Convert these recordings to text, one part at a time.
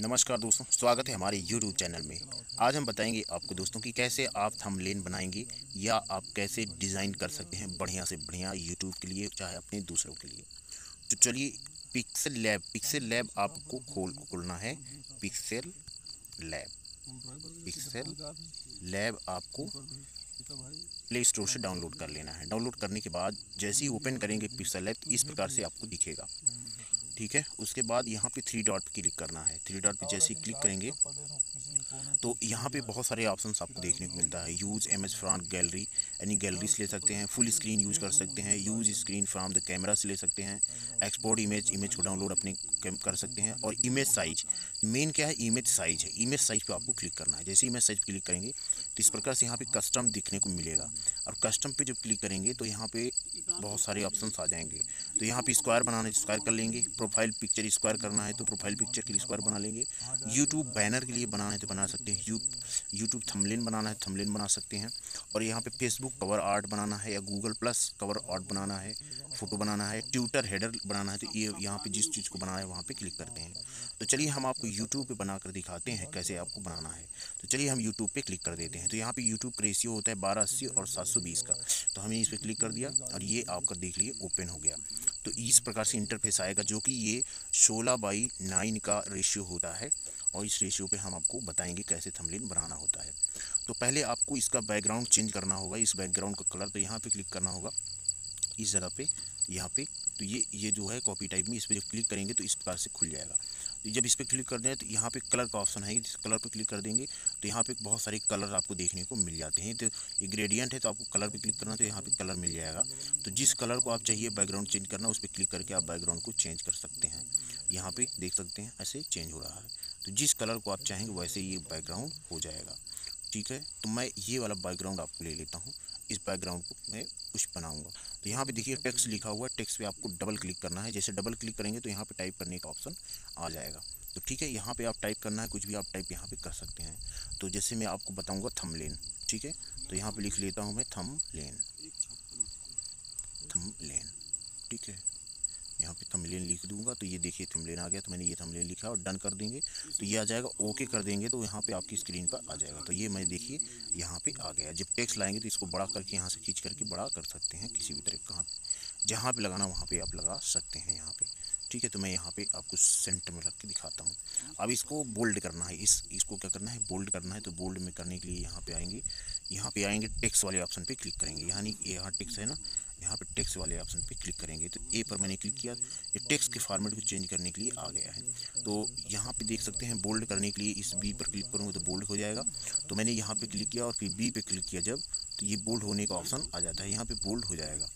नमस्कार दोस्तों, स्वागत है हमारे YouTube चैनल में। आज हम बताएंगे आपको दोस्तों कि कैसे आप थंबनेल बनाएंगे या आप कैसे डिज़ाइन कर सकते हैं बढ़िया से बढ़िया YouTube के लिए, चाहे अपने दूसरों के लिए। तो चलिए पिक्सेल लैब आपको खोलना है। पिक्सेल लैब आपको प्ले स्टोर से डाउनलोड कर लेना है। डाउनलोड करने के बाद जैसे ही ओपन करेंगे पिक्सेल लैब इस प्रकार से आपको दिखेगा, ठीक है। उसके बाद यहाँ पे 3 डॉट क्लिक करना है। 3 डॉट पे जैसे ही क्लिक करेंगे तो यहाँ पे बहुत सारे ऑप्शंस आपको देखने को मिलता है। यूज़ इमेज फ्रॉम गैलरी, यानी गैलरी से ले सकते हैं। फुल स्क्रीन यूज़ कर सकते हैं। Use screen from the camera से ले सकते हैं। एक्सपोर्ट इमेज को डाउनलोड अपने कर सकते हैं। और इमेज साइज, मेन क्या है, इमेज साइज है। इमेज साइज पर आपको क्लिक करना है। जैसे इमेज साइज क्लिक करेंगे तो इस प्रकार से यहाँ पर कस्टम दिखने को मिलेगा। और कस्टम पर जब क्लिक करेंगे तो यहाँ पर बहुत सारे ऑप्शंस आ जाएंगे। तो यहाँ पर स्क्वायर बनाना है, स्क्वायर कर लेंगे। प्रोफाइल पिक्चर स्क्वायर करना है तो प्रोफाइल पिक्चर के लिए स्क्वायर बना लेंगे। यूट्यूब बैनर के लिए बनाना है तो बना सकते हैं। यूट्यूब थंबनेल बनाना है, थंबनेल बना सकते हैं। और यहाँ पे फेसबुक कवर आर्ट बनाना है या गूगल प्लस कवर आर्ट बनाना है, फ़ोटो बनाना है। ट्विटर हेडर बनाना है तो ये यहाँ पे जिस चीज़ को बनाना है वहाँ पर क्लिक करते हैं। तो चलिए हम आपको यूट्यूब पर बनाकर दिखाते हैं कैसे आपको बनाना है। तो चलिए हम यूट्यूब पर क्लिक कर देते हैं। तो यहाँ पर यूट्यूब रेशियो होता है 1280 और 720 का। तो हमने इस पर क्लिक कर दिया और ये आपका देख लिए ओपन हो गया। तो इस प्रकार से इंटरफेस आएगा जो कि ये 16:9 का रेशियो होता है। और इस रेशियो पे हम आपको बताएंगे कैसे थंबनेल बनाना होता है। तो पहले आपको इसका बैकग्राउंड चेंज करना होगा, इस बैकग्राउंड का कलर। तो यहाँ पे क्लिक करना होगा इस जगह पे, यहाँ पे। तो ये जो है कॉपी टाइप में, इस पर जब क्लिक करेंगे तो इस प्रकार से खुल जाएगा। तो जब इस पर क्लिक कर दें तो यहाँ पे कलर का ऑप्शन है, जिस कलर पर क्लिक कर देंगे तो यहाँ पे बहुत सारे कलर आपको देखने को मिल जाते हैं। तो ये ग्रेडियंट है तो आपको कलर पे क्लिक करना है तो यहाँ पे कलर मिल जाएगा। तो जिस कलर को आप चाहिए बैकग्राउंड चेंज करना, उस पर क्लिक करके आप बैकग्राउंड को चेंज कर सकते हैं। यहाँ पर देख सकते हैं ऐसे चेंज हो रहा है। तो जिस कलर को आप चाहेंगे वैसे ये बैकग्राउंड हो जाएगा, ठीक है। तो मैं ये वाला बैकग्राउंड आपको ले लेता हूँ। इस बैकग्राउंड को मैं कुछ बनाऊंगा। तो यहाँ पे देखिए टेक्स्ट लिखा हुआ है, टेक्स्ट पे आपको डबल क्लिक करना है। जैसे डबल क्लिक करेंगे तो यहाँ पे टाइप करने का ऑप्शन आ जाएगा। तो ठीक है, यहाँ पे आप टाइप करना है, कुछ भी आप टाइप यहाँ पे कर सकते हैं। तो जैसे मैं आपको बताऊँगा थंबनेल, ठीक है। तो यहाँ पर लिख लेता हूँ मैं थंबनेल, ठीक है। यहाँ पे थंबनेल लिख दूंगा तो ये देखिए थंबनेल आ गया। तो मैंने ये थंबनेल लिखा और डन कर देंगे तो ये आ जाएगा। ओके कर देंगे तो यहाँ पे आपकी स्क्रीन पर आ जाएगा। तो ये मैं देखिए यहाँ पे आ गया। जब टेक्स्ट लाएंगे तो इसको बड़ा करके यहाँ से खींच करके बड़ा कर सकते हैं। किसी भी तरह कहाँ पे जहाँ पे लगाना वहाँ पे आप लगा सकते हैं यहाँ पे, ठीक है। तो मैं यहाँ पे आपको सेंटर में रख के दिखाता हूँ। अब इसको बोल्ड करना है, इसको क्या करना है, बोल्ड करना है। तो बोल्ड में करने के लिए यहाँ पे आएंगे टेक्स्ट वाले ऑप्शन पे क्लिक करेंगे। यानी यहाँ टेक्स्ट है ना, यहाँ पे टेक्स्ट वाले ऑप्शन पे क्लिक करेंगे। तो ए पर मैंने क्लिक किया। ये टेक्स्ट के फॉर्मेट को चेंज करने के लिए आ गया है। तो यहाँ पे देख सकते हैं बोल्ड करने के लिए इस बी पर क्लिक करूँगा तो बोल्ड हो जाएगा। तो मैंने यहाँ पे क्लिक किया और फिर बी पे क्लिक किया जब, तो ये बोल्ड होने का ऑप्शन आ जाता है। यहाँ पे बोल्ड हो जाएगा,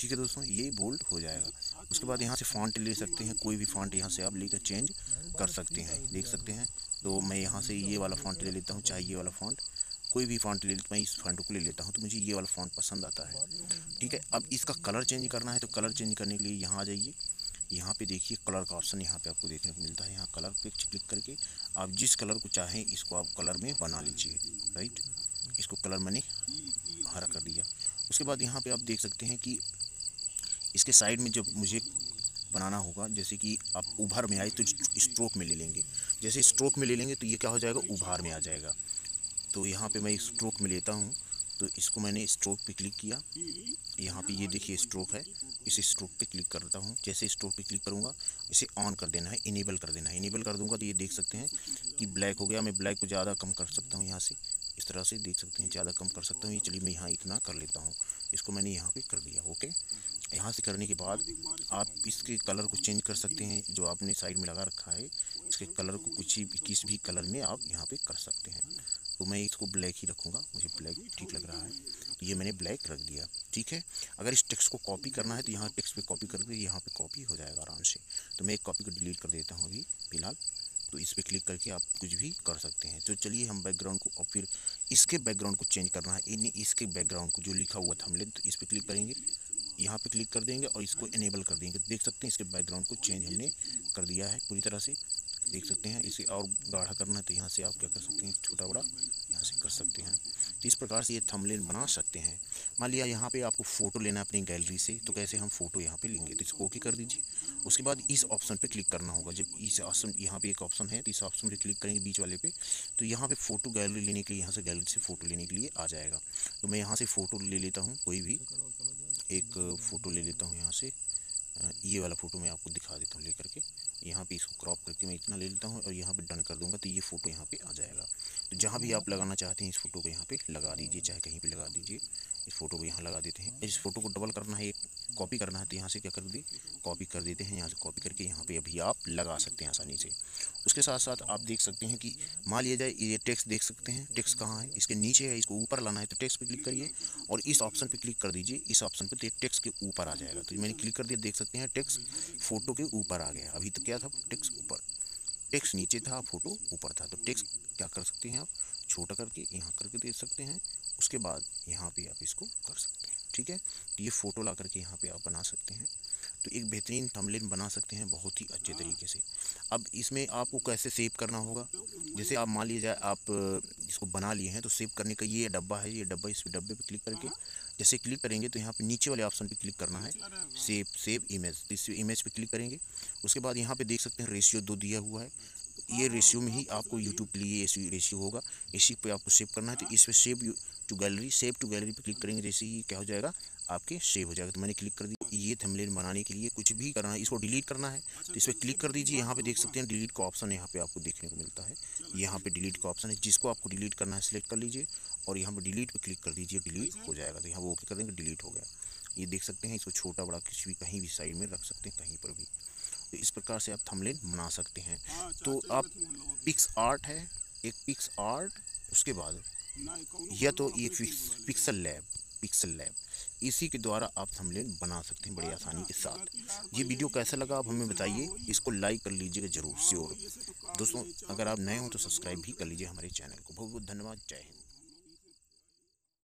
ठीक है दोस्तों, ये बोल्ड हो जाएगा। उसके बाद यहाँ से फॉन्ट ले सकते हैं, कोई भी फॉन्ट यहाँ से आप लेकर चेंज कर सकते हैं, देख सकते हैं। तो मैं यहाँ से ये वाला फॉन्ट ले लेता हूँ, चाहिए वाला फॉन्ट, कोई भी फॉन्ट ले लेता हूँ। मैं इस फॉन्ट को ले लेता हूँ, तो मुझे ये वाला फॉन्ट पसंद आता है, ठीक है। अब इसका कलर चेंज करना है तो कलर चेंज करने के लिए यहाँ आ जाइए। यहाँ पे देखिए कलर का ऑप्शन यहाँ पे आपको देखने को मिलता है। यहाँ कलर पे क्लिक करके आप जिस कलर को चाहें इसको आप कलर में बना लीजिए, राइट। इसको कलर मैंने हरा कर दिया। उसके बाद यहाँ पर आप देख सकते हैं कि इसके साइड में जब मुझे बनाना होगा, जैसे कि आप उभार में आए तो स्ट्रोक में ले लेंगे। जैसे स्ट्रोक में ले लेंगे तो ये क्या हो जाएगा, उभार में आ जाएगा। तो यहाँ पे मैं स्ट्रोक में लेता हूँ। तो इसको मैंने स्ट्रोक पे क्लिक किया, यहाँ पे ये देखिए स्ट्रोक है, इस स्ट्रोक पे क्लिक करता हूँ। जैसे स्ट्रोक पे क्लिक करूँगा इसे ऑन कर देना है, इनेबल कर देना है। इनेबल कर दूँगा तो ये देख सकते हैं कि ब्लैक हो गया। मैं ब्लैक को ज़्यादा कम कर सकता हूँ यहाँ से, इस तरह से देख सकते हैं, ज़्यादा कम कर सकता हूँ। ये चलिए मैं यहाँ इतना कर लेता हूँ, इसको मैंने यहाँ पे कर दिया, ओके। यहाँ से करने के बाद आप इसके कलर को चेंज कर सकते हैं, जो आपने साइड में लगा रखा है इसके कलर को किसी भी कलर में आप यहाँ पे कर सकते हैं। तो मैं इसको ब्लैक ही रखूँगा, मुझे ब्लैक ठीक लग रहा है, ये मैंने ब्लैक रख दिया, ठीक है। अगर इस टेक्स्ट को कॉपी करना है तो यहाँ टेक्स्ट पे कॉपी करके यहाँ पे कॉपी हो जाएगा आराम से। तो मैं एक कॉपी को डिलीट कर देता हूँ अभी फ़िलहाल। तो इस पर क्लिक करके आप कुछ भी कर सकते हैं। तो चलिए हम बैकग्राउंड को, और फिर इसके बैकग्राउंड को चेंज करना है। यानी इसके बैकग्राउंड को जो लिखा हुआ था हमने, तो इस पर क्लिक करेंगे, यहाँ पे क्लिक कर देंगे और इसको इनेबल कर देंगे। देख सकते हैं इसके बैकग्राउंड को चेंज हमने कर दिया है पूरी तरह से, देख सकते हैं। इसे और गाढ़ा करना है तो यहाँ से आप क्या कर सकते हैं, छोटा बड़ा यहाँ से कर सकते हैं। तो इस प्रकार से ये थंबनेल बना सकते हैं। मान लिया यहाँ पे आपको फ़ोटो लेना है अपनी गैलरी से, तो कैसे हम फ़ोटो यहाँ पे लेंगे, तो इसको ओके कर दीजिए। उसके बाद इस ऑप्शन पे क्लिक करना होगा। जब इस ऑप्शन, यहाँ पे एक ऑप्शन है, तो इस ऑप्शन पे क्लिक करेंगे बीच वाले पे, तो यहाँ पे फ़ोटो गैलरी लेने के लिए, यहाँ से गैलरी से फ़ोटो लेने के लिए आ जाएगा। तो मैं यहाँ से फ़ोटो ले लेता हूँ, कोई भी एक फ़ोटो ले लेता हूँ यहाँ से। ये वाला फ़ोटो मैं आपको दिखा देता हूँ ले करके, यहाँ पे इसको क्रॉप करके मैं इतना ले लेता हूँ और यहाँ पे डन कर दूँगा, तो ये फ़ोटो यहाँ पे आ जाएगा। तो जहाँ भी आप लगाना चाहते हैं इस फ़ोटो को यहाँ पे लगा दीजिए, चाहे कहीं पे लगा दीजिए। इस फ़ोटो को यहाँ लगा देते हैं। इस फ़ोटो को डबल करना है, कॉपी करना है, तो यहाँ से क्या कर दी, कॉपी कर देते हैं। यहाँ से कॉपी करके यहाँ पर अभी आप लगा सकते हैं आसानी से। उसके साथ साथ आप देख सकते हैं कि मान लिया जाए ये टेक्स्ट देख सकते हैं, टेक्स्ट कहाँ है, इसके नीचे है, इसको ऊपर लाना है तो टेक्स्ट पर क्लिक करिए और इस ऑप्शन पर क्लिक कर दीजिए। इस ऑप्शन पर टेक्स्ट के ऊपर आ जाएगा। तो मैंने क्लिक कर दिया, देख सकते हैं टेक्स्ट फ़ोटो के ऊपर आ गया। अभी तो क्या था, टेक्स्ट ऊपर, टेक्स्ट नीचे था, फ़ोटो ऊपर था। तो टेक्स्ट क्या कर सकते हैं आप, छोटा करके यहाँ करके दे सकते हैं, उसके बाद यहाँ पे आप इसको कर सकते हैं। ठीक है, तो ये फ़ोटो ला करके यहाँ पे आप बना सकते हैं। तो एक बेहतरीन थंबनेल बना सकते हैं बहुत ही अच्छे तरीके से। अब इसमें आपको कैसे सेव करना होगा, जैसे आप मान लीजिए आप इसको बना लिए हैं, तो सेव करने का ये डब्बा है, ये डब्बा, इस डब्बे पे क्लिक करके जैसे क्लिक करेंगे तो यहाँ पे नीचे वाले ऑप्शन पे क्लिक करना है, सेव इमेज। तो इस इमेज पे क्लिक करेंगे, उसके बाद यहाँ पे देख सकते हैं रेशियो 2 दिया हुआ है। ये रेशियो में ही आपको यूट्यूब के लिए ये रेशियो होगा, इसी पे आपको सेव करना है। तो इस पर सेव टू गैलरी पे क्लिक करेंगे, जैसे ही क्या हो जाएगा, आपके सेव हो जाएगा। तो मैंने क्लिक कर दी। ये थंबनेल बनाने के लिए कुछ भी करना है, इसको डिलीट करना है तो इस पर क्लिक कर दीजिए। यहाँ पे देख सकते हैं डिलीट का ऑप्शन यहाँ पे आपको देखने को मिलता है, यहाँ पे डिलीट का ऑप्शन है, जिसको आपको डिलीट करना है सिलेक्ट कर लीजिए और यहाँ पे डिलीट पे क्लिक कर दीजिए, डिलीट हो जाएगा। तो यहाँ वो ओके कर देंगे, डिलीट हो गया। ये देख सकते हैं, इसको छोटा बड़ा किसी भी कहीं भी साइड में रख सकते हैं, कहीं पर भी। तो इस प्रकार से आप थंबनेल बना सकते हैं। तो आप पिक्स आर्ट है, एक पिक्स आर्ट, उसके बाद या तो ये पिक्सल लैब, इसी के द्वारा आप थंबनेल बना सकते हैं बड़ी आसानी के साथ। ये वीडियो कैसा लगा आप हमें बताइए, इसको लाइक कर लीजिएगा ज़रूर। दोस्तों अगर आप नए हों तो सब्सक्राइब भी कर लीजिए हमारे चैनल को। बहुत बहुत धन्यवाद, जय हिंद।